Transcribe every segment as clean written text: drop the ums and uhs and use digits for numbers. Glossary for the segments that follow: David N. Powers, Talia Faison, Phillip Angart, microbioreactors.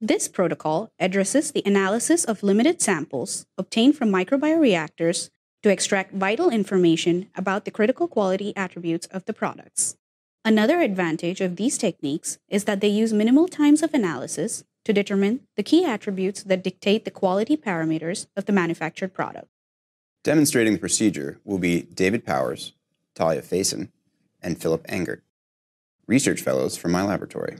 This protocol addresses the analysis of limited samples obtained from microbioreactors to extract vital information about the critical quality attributes of the products. Another advantage of these techniques is that they use minimal times of analysis to determine the key attributes that dictate the quality parameters of the manufactured product. Demonstrating the procedure will be David Powers, Talia Faison, and Phillip Angart, research fellows from my laboratory.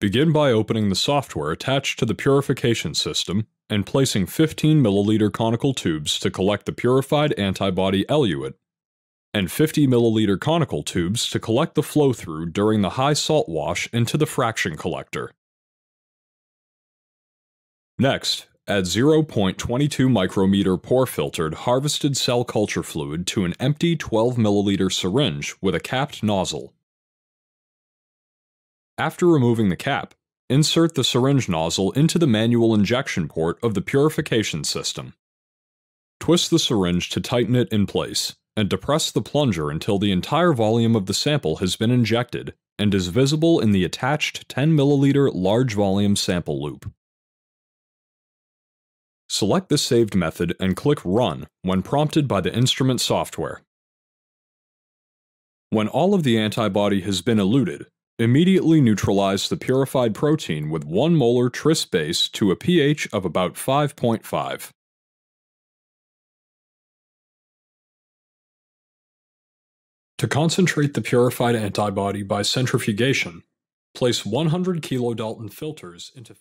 Begin by opening the software attached to the purification system and placing 15 milliliter conical tubes to collect the purified antibody eluate and 50 milliliter conical tubes to collect the flow-through during the high salt wash into the fraction collector. Next, add 0.22 micrometer pore-filtered harvested cell culture fluid to an empty 12 milliliter syringe with a capped nozzle. After removing the cap, insert the syringe nozzle into the manual injection port of the purification system. Twist the syringe to tighten it in place, and depress the plunger until the entire volume of the sample has been injected and is visible in the attached 10 milliliter large volume sample loop. Select the saved method and click Run when prompted by the instrument software. When all of the antibody has been eluted, immediately neutralize the purified protein with 1 molar tris base to a pH of about 5.5. To concentrate the purified antibody by centrifugation, place 100 kilodalton filters into